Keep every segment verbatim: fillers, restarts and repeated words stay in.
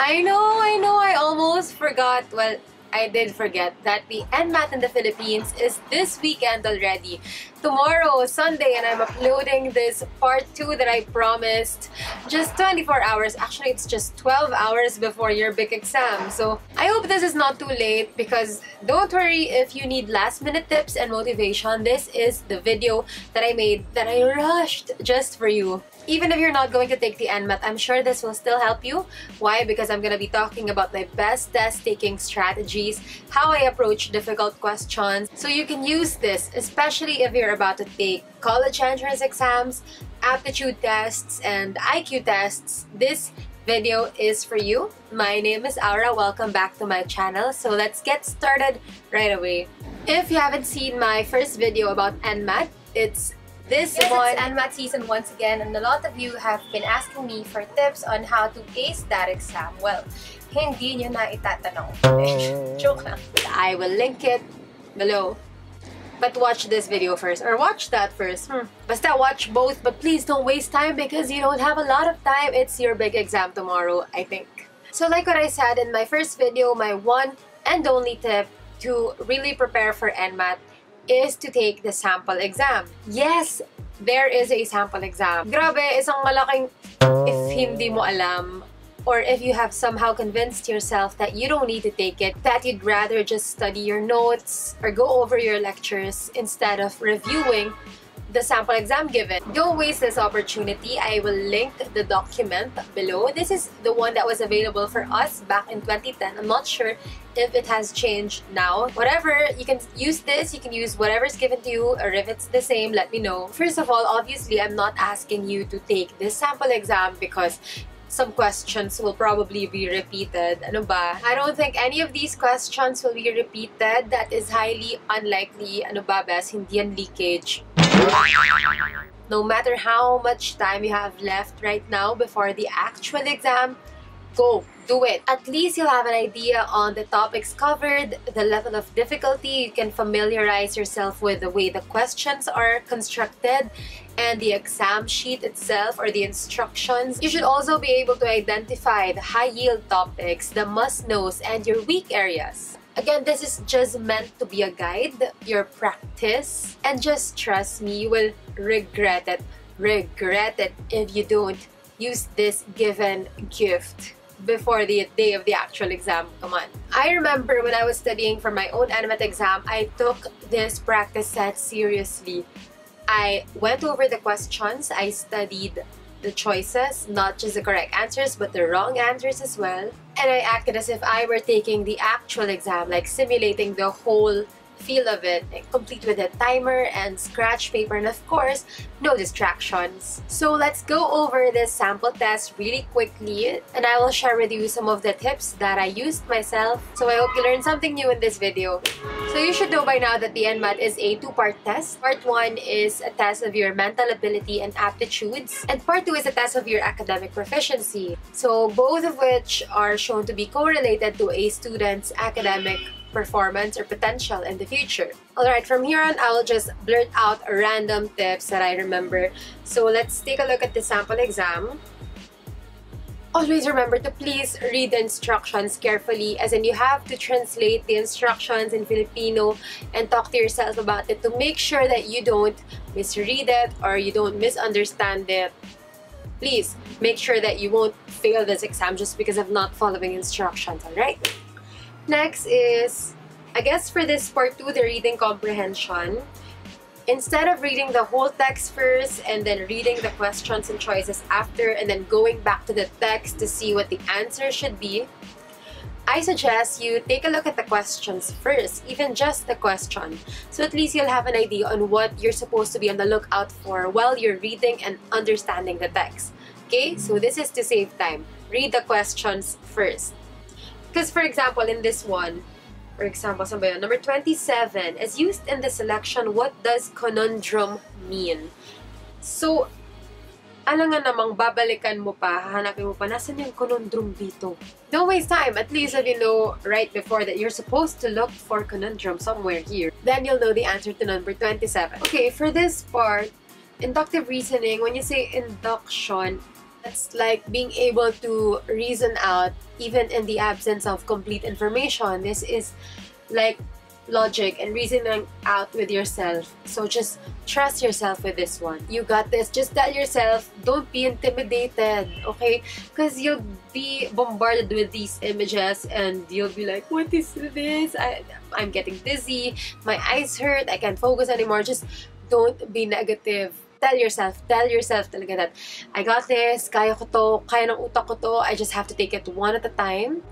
I know, I know, I almost forgot. Well, I did forget that the N M A T in the Philippines is this weekend already. Tomorrow, Sunday, and I'm uploading this part two that I promised just twenty-four hours. Actually, it's just twelve hours before your big exam. So I hope this is not too late, because don't worry if you need last-minute tips and motivation. This is the video that I made that I rushed just for you. Even if you're not going to take the N M A T, I'm sure this will still help you. Why? Because I'm going to be talking about my best test-taking strategies, how I approach difficult questions. So you can use this, especially if you're about to take college entrance exams, aptitude tests, and I Q tests. This video is for you. My name is Aura. Welcome back to my channel. So let's get started right away. If you haven't seen my first video about N M A T, it's This yes, one, it's N M A T season once again, and a lot of you have been asking me for tips on how to ace that exam. Well, hindi nyo na itatanong. Joke lang. I will link it below. But watch this video first, or watch that first. Hmm. Basta watch both, but please don't waste time because you don't have a lot of time. It's your big exam tomorrow, I think. So like what I said in my first video, my one and only tip to really prepare for N M A T is to take the sample exam. Yes, there is a sample exam. Grabe, isang malaking if hindi mo alam, or if you have somehow convinced yourself that you don't need to take it, that you'd rather just study your notes or go over your lectures instead of reviewing the sample exam given. Don't waste this opportunity. I will link the document below. This is the one that was available for us back in twenty ten. I'm not sure if it has changed now. Whatever, you can use this, you can use whatever's given to you, or if it's the same, let me know. First of all, obviously, I'm not asking you to take this sample exam because some questions will probably be repeated. Ano ba? I don't think any of these questions will be repeated. That is highly unlikely. Ano ba, bes? Hindi yan leakage. No matter how much time you have left right now before the actual exam, go do it. At least you'll have an idea on the topics covered, the level of difficulty. You can familiarize yourself with the way the questions are constructed and the exam sheet itself or the instructions. You should also be able to identify the high-yield topics, the must-knows, and your weak areas. Again, this is just meant to be a guide, your practice, and just trust me, you will regret it. Regret it if you don't use this given gift before the day of the actual exam. Come on. I remember when I was studying for my own N M A T exam, I took this practice set seriously. I went over the questions, I studied the choices, not just the correct answers, but the wrong answers as well. And I acted as if I were taking the actual exam, like simulating the whole feel of it, like complete with a timer and scratch paper, and of course, no distractions. So let's go over this sample test really quickly, and I will share with you some of the tips that I used myself. So I hope you learned something new in this video. So you should know by now that the N M A T is a two-part test. Part one is a test of your mental ability and aptitudes, and part two is a test of your academic proficiency. So both of which are shown to be correlated to a student's academic performance or potential in the future. Alright, from here on, I will just blurt out random tips that I remember. So let's take a look at the sample exam. Always remember to please read the instructions carefully, as in you have to translate the instructions in Filipino and talk to yourself about it to make sure that you don't misread it or you don't misunderstand it. Please make sure that you won't fail this exam just because of not following instructions, alright? Next is, I guess for this part two, the reading comprehension. Instead of reading the whole text first and then reading the questions and choices after and then going back to the text to see what the answer should be, I suggest you take a look at the questions first, even just the question. So at least you'll have an idea on what you're supposed to be on the lookout for while you're reading and understanding the text. Okay, so this is to save time. Read the questions first. Because for example, in this one, for example, number twenty-seven is used in the selection, what does conundrum mean? So, alam nga namang babalikan mo pa, hahanapin mo pa, nasan yung conundrum dito? Don't waste time. At least if you know right before that you're supposed to look for conundrum somewhere here, then you'll know the answer to number twenty-seven. Okay, for this part, inductive reasoning, when you say induction, It's like being able to reason out even in the absence of complete information. This is like logic and reasoning out with yourself. So just trust yourself with this one. You got this. Just tell yourself, don't be intimidated, okay? Because you'll be bombarded with these images and you'll be like, what is this? I, I'm getting dizzy, my eyes hurt, I can't focus anymore. Just don't be negative. Tell yourself, tell yourself talaga that, I got this, kaya ko to, kaya ng utak ko to, I just have to take it one at a time.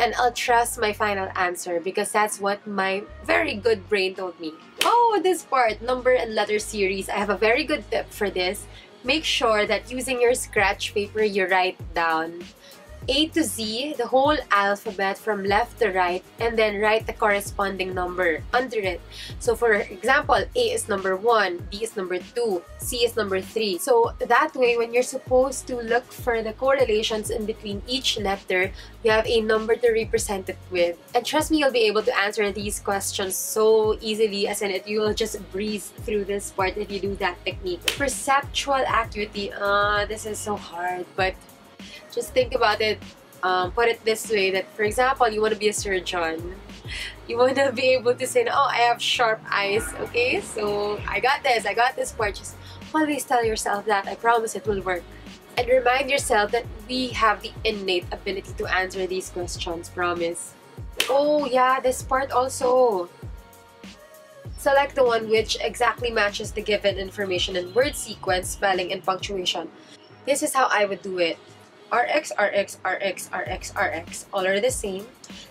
And I'll trust my final answer because that's what my very good brain told me. Oh, this part, number and letter series, I have a very good tip for this. Make sure that using your scratch paper, you write down A to Z, the whole alphabet from left to right, and then write the corresponding number under it. So for example, A is number one, B is number two, C is number three. So that way, when you're supposed to look for the correlations in between each letter, you have a number to represent it with. And trust me, you'll be able to answer these questions so easily, as in it, you'll just breeze through this part if you do that technique. Perceptual accuracy, uh, this is so hard, but just think about it, um, put it this way, that for example, you want to be a surgeon. You want to be able to say, oh, I have sharp eyes, okay? So, I got this, I got this part. Just always tell yourself that, I promise it will work. And remind yourself that we have the innate ability to answer these questions, promise. Oh yeah, this part also. Select the one which exactly matches the given information in word sequence, spelling, and punctuation. This is how I would do it. R X, R X, R X, R X, R X, all are the same.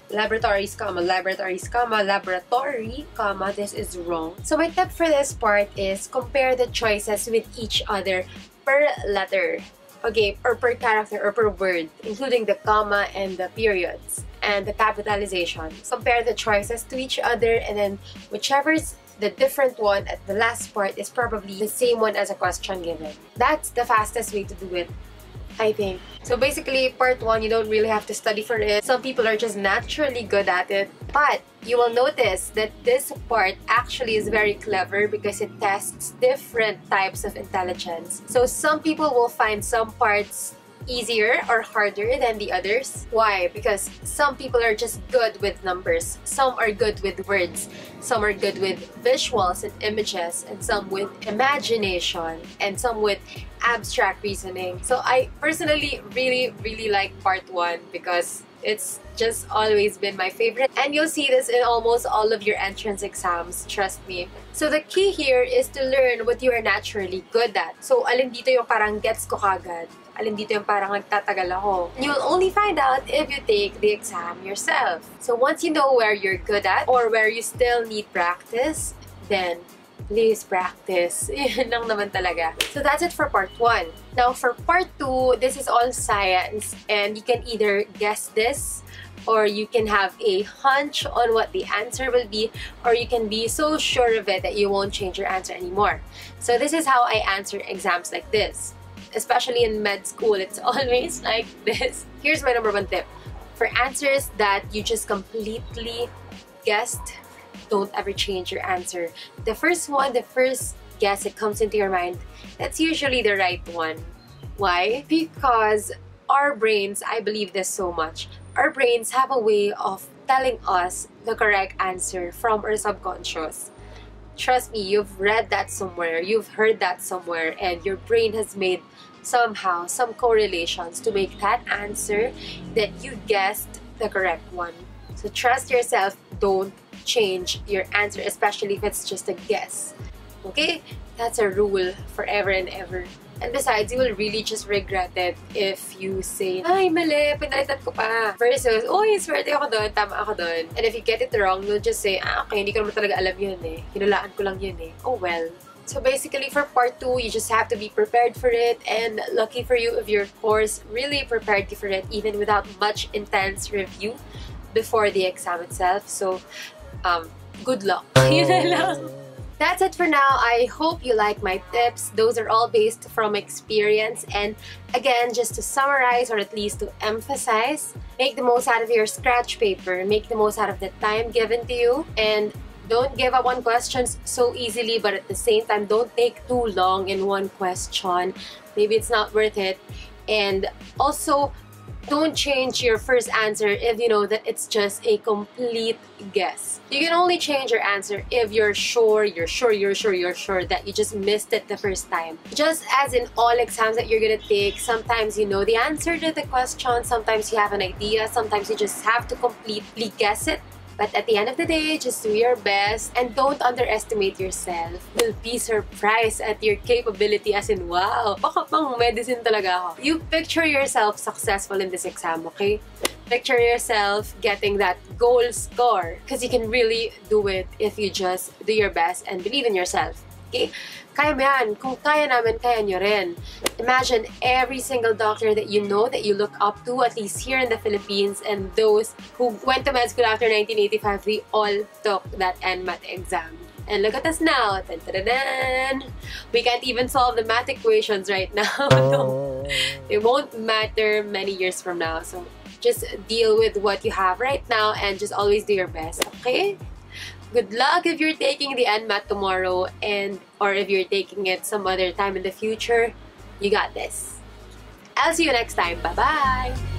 Laboratories, comma, laboratories, comma, laboratory, comma, this is wrong. So my tip for this part is compare the choices with each other per letter, okay, or per character or per word, including the comma and the periods and the capitalization. Compare the choices to each other, and then whichever's the different one at the last part is probably the same one as a question given. That's the fastest way to do it, I think. So basically, part one, you don't really have to study for it. Some people are just naturally good at it. But you will notice that this part actually is very clever because it tests different types of intelligence. So some people will find some parts easier or harder than the others. Why? Because some people are just good with numbers, some are good with words, some are good with visuals and images, and some with imagination, and some with abstract reasoning. So I personally really, really like part one because it's just always been my favorite, and you'll see this in almost all of your entrance exams, trust me. So the key here is to learn what you are naturally good at. So alin dito yung parang gets ko kagad, alin dito yung parang nagtatagal ako. You'll only find out if you take the exam yourself. So once you know where you're good at or where you still need practice, then please practice. Yun lang naman talaga. So that's it for part one. Now for part two, this is all science, and you can either guess this or you can have a hunch on what the answer will be, or you can be so sure of it that you won't change your answer anymore. So this is how I answer exams like this. Especially in med school, it's always like this. Here's my number one tip. For answers that you just completely guessed, don't ever change your answer. The first one, the first guess that comes into your mind, that's usually the right one. Why? Because our brains, I believe this so much, our brains have a way of telling us the correct answer from our subconscious. Trust me, you've read that somewhere, you've heard that somewhere, and your brain has made somehow some correlations to make that answer that you guessed the correct one. So trust yourself, don't change your answer, especially if it's just a guess. Okay? That's a rule forever and ever. And besides, you will really just regret it if you say, ay, mali, pinalitan ko pa. Versus, uy, swerte ako doon, tama ako doon. And if you get it wrong, you'll just say, ah, okay, hindi ko naman talaga alam yun eh. Hinulaan ko lang yun eh. Oh well. So basically, for part two, you just have to be prepared for it, and lucky for you if your course really prepared you for it, even without much intense review before the exam itself. So, Um, good luck. That's it for now. I hope you like my tips. Those are all based from experience, and again, just to summarize, or at least to emphasize, make the most out of your scratch paper, make the most out of the time given to you, and don't give up on questions so easily, but at the same time, don't take too long in one question. Maybe it's not worth it. And also, don't change your first answer if you know that it's just a complete guess. You can only change your answer if you're sure, you're sure, you're sure, you're sure that you just missed it the first time. Just as in all exams that you're gonna take, sometimes you know the answer to the question, sometimes you have an idea, sometimes you just have to completely guess it. But at the end of the day, just do your best and don't underestimate yourself. You'll be surprised at your capability, as in, wow, baka pang medicine talaga ako. You picture yourself successful in this exam, okay? Picture yourself getting that goal score because you can really do it if you just do your best and believe in yourself. Okay? Kaya mo yan. Kung kaya namin, kaya nyo rin. Imagine every single doctor that you know, that you look up to, at least here in the Philippines, and those who went to med school after nineteen eighty-five, we all took that N M A T exam. And look at us now. Dun, dun, dun, dun. We can't even solve the math equations right now. No. It won't matter many years from now. So just deal with what you have right now and just always do your best, okay? Good luck if you're taking the N M A T tomorrow, and or if you're taking it some other time in the future. You got this. I'll see you next time. Bye-bye!